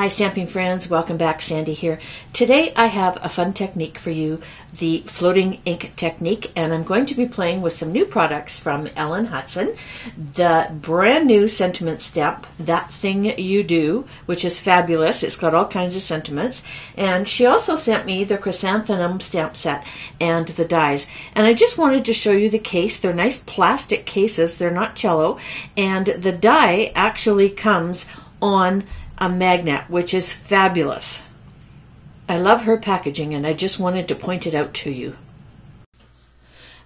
Hi stamping friends, welcome back. Sandy here. Today I have a fun technique for you, the floating ink technique, and I'm going to be playing with some new products from Ellen Hutson, the brand new sentiment stamp, That Thing You Do, which is fabulous. It's got all kinds of sentiments, and she also sent me the chrysanthemum stamp set and the dies, and I just wanted to show you the case. They're nice plastic cases, they're not cello, and the die actually comes on a magnet, which is fabulous. I love her packaging, and I just wanted to point it out to you.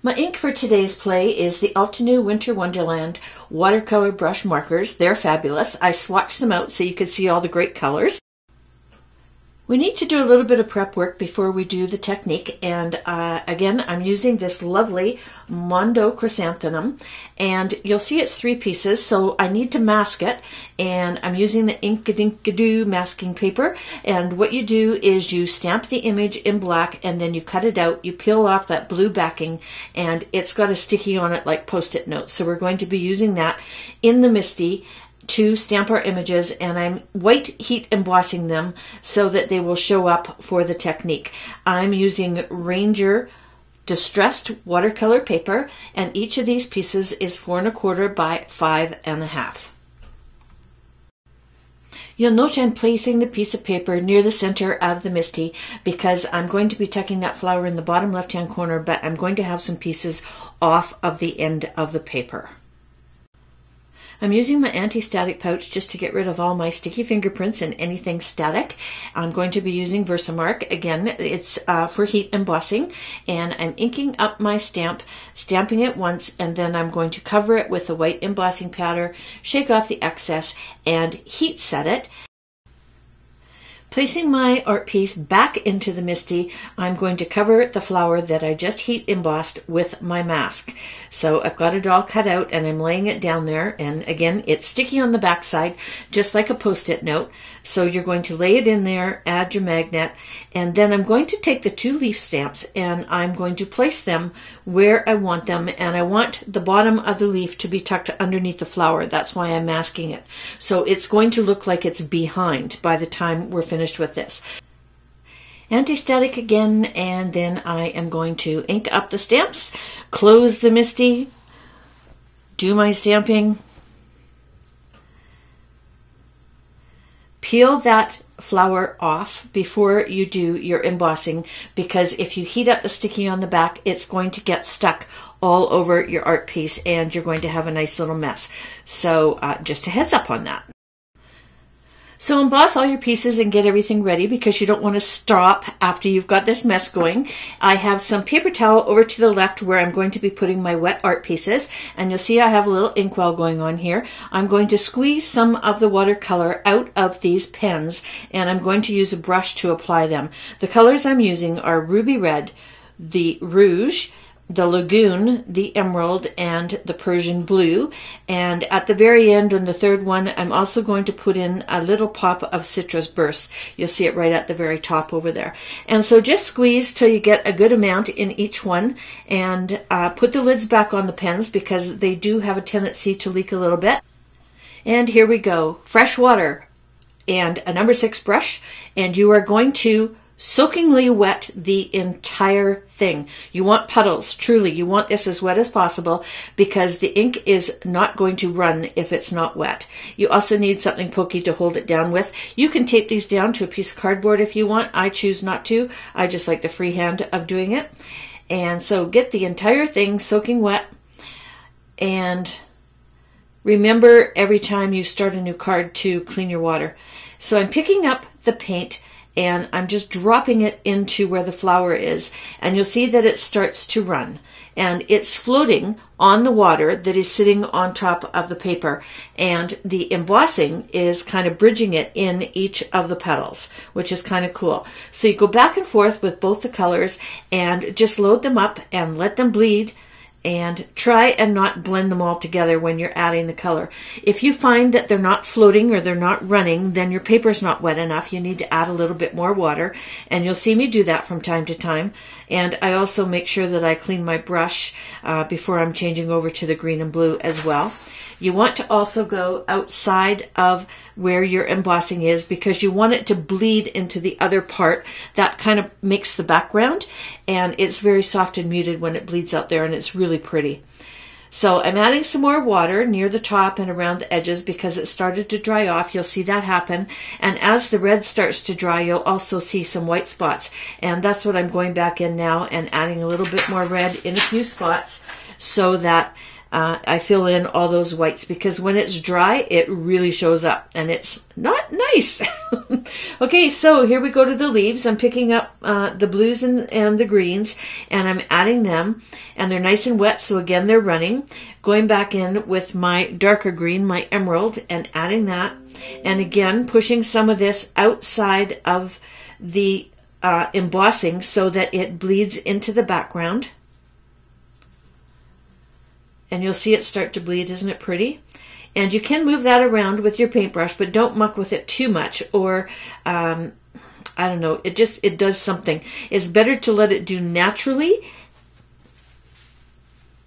My ink for today's play is the Altenew Winter Wonderland watercolor brush markers. They're fabulous. I swatched them out so you could see all the great colors. We need to do a little bit of prep work before we do the technique, and again, I'm using this lovely Mondo Chrysanthemum, and you'll see it's three pieces, so I need to mask it, and I'm using the Inkadinkado masking paper. And what you do is you stamp the image in black, and then you cut it out, you peel off that blue backing, and it's got a sticky on it like Post-it notes, so we're going to be using that in the MISTI to stamp our images, and I'm white heat embossing them so that they will show up for the technique. I'm using Ranger distressed watercolor paper, and each of these pieces is 4 1/4 by 5 1/2. You'll note I'm placing the piece of paper near the center of the MISTI because I'm going to be tucking that flower in the bottom left-hand corner, but I'm going to have some pieces off of the end of the paper. I'm using my anti-static pouch just to get rid of all my sticky fingerprints and anything static. I'm going to be using Versamark. Again, it's for heat embossing, and I'm inking up my stamp, stamping it once, and then I'm going to cover it with a white embossing powder, shake off the excess, and heat set it. Placing my art piece back into the MISTI, I'm going to cover the flower that I just heat embossed with my mask. So I've got it all cut out, and I'm laying it down there, and again, it's sticky on the backside, just like a Post-it note. So you're going to lay it in there, add your magnet, and then I'm going to take the two leaf stamps, and I'm going to place them where I want them, and I want the bottom of the leaf to be tucked underneath the flower. That's why I'm masking it. So it's going to look like it's behind by the time we're finished with this. Anti-static again, and then I am going to ink up the stamps, close the MISTI, do my stamping, peel that flower off before you do your embossing, because if you heat up the sticky on the back, it's going to get stuck all over your art piece, and you're going to have a nice little mess. So just a heads up on that. So emboss all your pieces and get everything ready, because you don't want to stop after you've got this mess going. I have some paper towel over to the left where I'm going to be putting my wet art pieces, and you'll see I have a little inkwell going on here. I'm going to squeeze some of the watercolor out of these pens, and I'm going to use a brush to apply them. The colors I'm using are ruby red, the rouge, the lagoon, the emerald, and the Persian blue. And at the very end on the third one, I'm also going to put in a little pop of citrus burst. You'll see it right at the very top over there. And so just squeeze till you get a good amount in each one, and put the lids back on the pens because they do have a tendency to leak a little bit. And here we go, fresh water and a number 6 brush, and you are going to soakingly wet the entire thing. You want puddles, truly. You want this as wet as possible because the ink is not going to run if it's not wet. You also need something pokey to hold it down with. You can tape these down to a piece of cardboard if you want. I choose not to. I just like the free hand of doing it. And so get the entire thing soaking wet, and remember every time you start a new card to clean your water. So I'm picking up the paint, and I'm just dropping it into where the flower is, and you'll see that it starts to run, and it's floating on the water that is sitting on top of the paper, and the embossing is kind of bridging it in each of the petals, which is kind of cool. So you go back and forth with both the colors and just load them up and let them bleed, and try and not blend them all together when you're adding the color. If you find that they're not floating or they're not running, then your paper's not wet enough. You need to add a little bit more water, and you'll see me do that from time to time. And I also make sure that I clean my brush before I'm changing over to the green and blue as well. You want to also go outside of where your embossing is because you want it to bleed into the other part. That kind of makes the background, and it's very soft and muted when it bleeds out there, and it's really pretty. So I'm adding some more water near the top and around the edges because it started to dry off. You'll see that happen. And as the red starts to dry, you'll also see some white spots. And that's what I'm going back in now and adding a little bit more red in a few spots so that I fill in all those whites, because when it's dry, it really shows up and it's not nice. Okay, so here we go to the leaves. I'm picking up the blues and the greens, and I'm adding them, and they're nice and wet, so again, they're running. Going back in with my darker green, my emerald, and adding that, and again, pushing some of this outside of the embossing so that it bleeds into the background. And you'll see it start to bleed. Isn't it pretty? And you can move that around with your paintbrush, but don't muck with it too much, or I don't know, it does something. It's better to let it do naturally.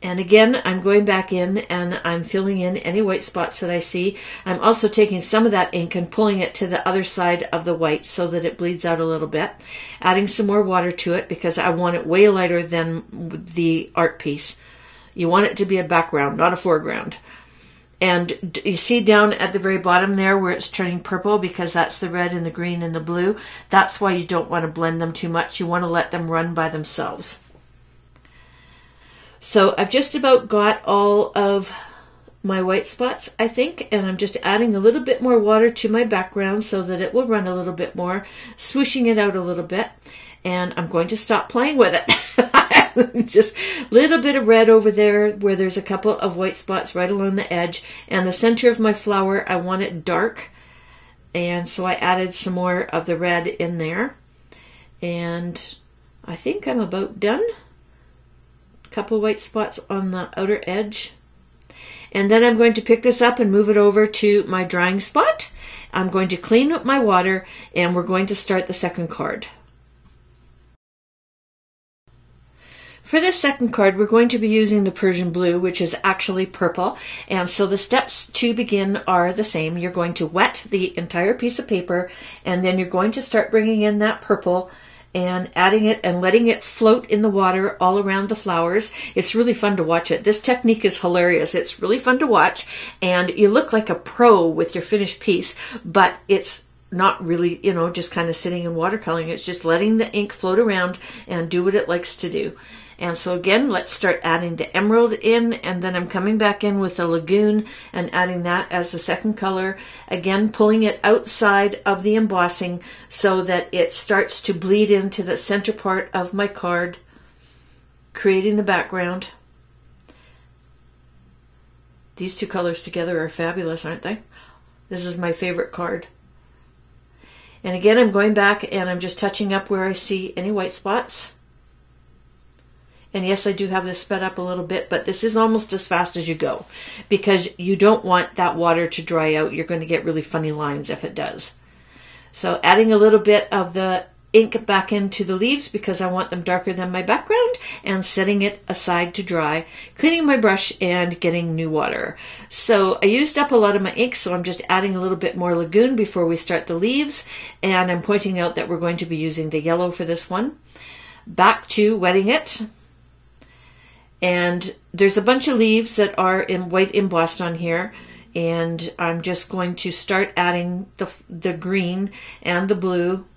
And again, I'm going back in and I'm filling in any white spots that I see. I'm also taking some of that ink and pulling it to the other side of the white so that it bleeds out a little bit. Adding some more water to it because I want it way lighter than the art piece. You want it to be a background, not a foreground. And you see down at the very bottom there where it's turning purple, because that's the red and the green and the blue. That's why you don't want to blend them too much. You want to let them run by themselves. So I've just about got all of my white spots, I think, and I'm just adding a little bit more water to my background so that it will run a little bit more, swooshing it out a little bit. And I'm going to stop playing with it. Just a little bit of red over there where there's a couple of white spots right along the edge. And the center of my flower, I want it dark. And so I added some more of the red in there. And I think I'm about done. A couple white spots on the outer edge. And then I'm going to pick this up and move it over to my drying spot. I'm going to clean up my water, and we're going to start the second card. For this second card, we're going to be using the Persian blue, which is actually purple. And so the steps to begin are the same. You're going to wet the entire piece of paper, and then you're going to start bringing in that purple and adding it and letting it float in the water all around the flowers. It's really fun to watch it. This technique is hilarious. It's really fun to watch, and you look like a pro with your finished piece, but it's not really, you know, just kind of sitting and watercoloring. It's just letting the ink float around and do what it likes to do. And so again, let's start adding the emerald in, and then I'm coming back in with the lagoon and adding that as the second color. Again, pulling it outside of the embossing so that it starts to bleed into the center part of my card, creating the background. These two colors together are fabulous, aren't they? This is my favorite card. And again, I'm going back and I'm just touching up where I see any white spots. And yes, I do have this sped up a little bit, but this is almost as fast as you go because you don't want that water to dry out. You're going to get really funny lines if it does. So adding a little bit of the ink back into the leaves because I want them darker than my background, and setting it aside to dry, cleaning my brush and getting new water. So I used up a lot of my ink, so I'm just adding a little bit more lagoon before we start the leaves. And I'm pointing out that we're going to be using the yellow for this one. Back to wetting it. And there's a bunch of leaves that are in white embossed on here, and I'm just going to start adding the green and the blue,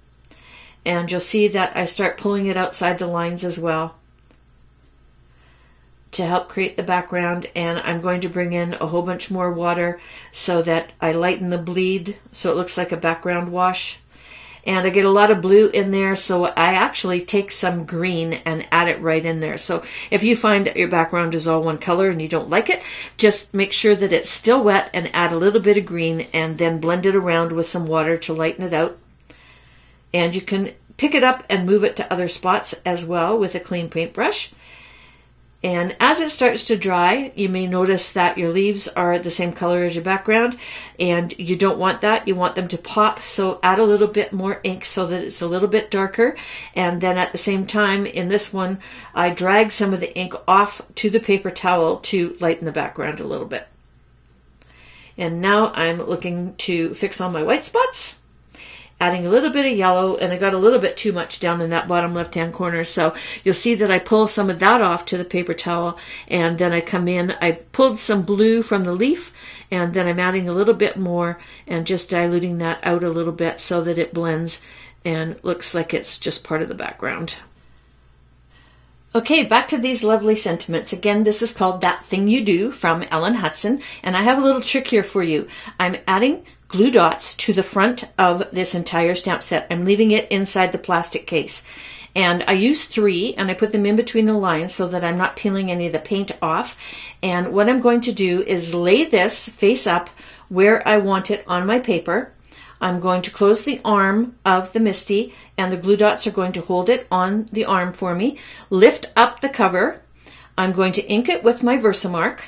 and you'll see that I start pulling it outside the lines as well to help create the background. And I'm going to bring in a whole bunch more water so that I lighten the bleed so it looks like a background wash. And I get a lot of blue in there, so I actually take some green and add it right in there. So if you find that your background is all one color and you don't like it, just make sure that it's still wet and add a little bit of green and then blend it around with some water to lighten it out. And you can pick it up and move it to other spots as well with a clean paintbrush. And as it starts to dry, you may notice that your leaves are the same color as your background, and you don't want that. You want them to pop, so add a little bit more ink so that it's a little bit darker. And then at the same time, in this one, I drag some of the ink off to the paper towel to lighten the background a little bit. And now I'm looking to fix all my white spots, adding a little bit of yellow, and I got a little bit too much down in that bottom left-hand corner, so you'll see that I pull some of that off to the paper towel, and then I come in, I pulled some blue from the leaf, and then I'm adding a little bit more and just diluting that out a little bit so that it blends and looks like it's just part of the background. Okay, back to these lovely sentiments. Again, this is called That Thing You Do from Ellen Hutson, and I have a little trick here for you. I'm adding glue dots to the front of this entire stamp set. I'm leaving it inside the plastic case. And I use 3 and I put them in between the lines so that I'm not peeling any of the paint off. And what I'm going to do is lay this face up where I want it on my paper. I'm going to close the arm of the MISTI and the glue dots are going to hold it on the arm for me. Lift up the cover. I'm going to ink it with my Versamark.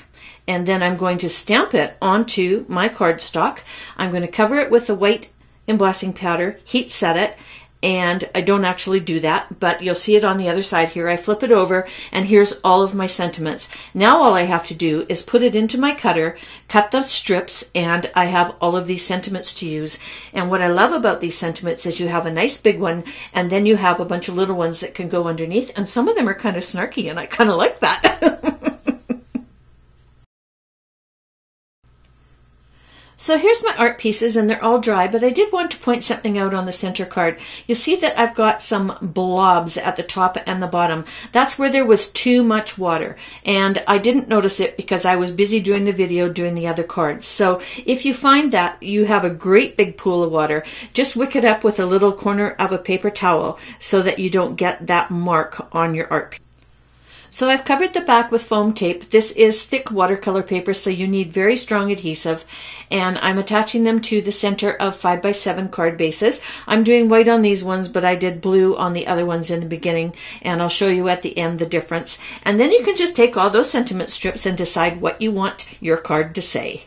And then I'm going to stamp it onto my cardstock. I'm going to cover it with the white embossing powder, heat set it, and I don't actually do that, but you'll see it on the other side here. I flip it over, and here's all of my sentiments. Now all I have to do is put it into my cutter, cut the strips, and I have all of these sentiments to use. And what I love about these sentiments is you have a nice big one, and then you have a bunch of little ones that can go underneath, and some of them are kind of snarky, and I kind of like that. So here's my art pieces, and they're all dry, but I did want to point something out on the center card. You see that I've got some blobs at the top and the bottom. That's where there was too much water, and I didn't notice it because I was busy doing the video doing the other cards. So if you find that you have a great big pool of water, just wick it up with a little corner of a paper towel so that you don't get that mark on your art piece. So I've covered the back with foam tape. This is thick watercolor paper, so you need very strong adhesive. And I'm attaching them to the center of 5x7 card bases. I'm doing white on these ones, but I did blue on the other ones in the beginning, and I'll show you at the end the difference. And then you can just take all those sentiment strips and decide what you want your card to say.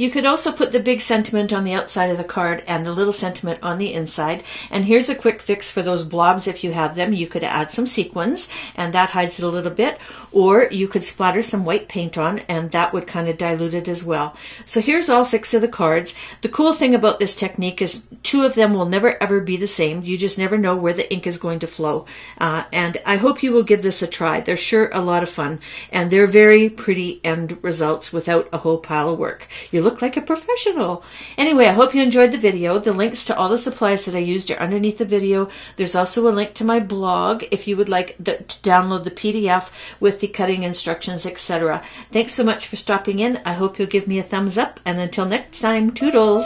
You could also put the big sentiment on the outside of the card and the little sentiment on the inside. And here's a quick fix for those blobs if you have them. You could add some sequins and that hides it a little bit. Or you could splatter some white paint on and that would kind of dilute it as well. So here's all 6 of the cards. The cool thing about this technique is 2 of them will never ever be the same. You just never know where the ink is going to flow. And I hope you will give this a try. They're sure a lot of fun. And they're very pretty end results without a whole pile of work. You look like a professional. Anyway, I hope you enjoyed the video. The links to all the supplies that I used are underneath the video. There's also a link to my blog if you would like to download the PDF with the cutting instructions, etc. Thanks so much for stopping in. I hope you'll give me a thumbs up, and until next time, toodles!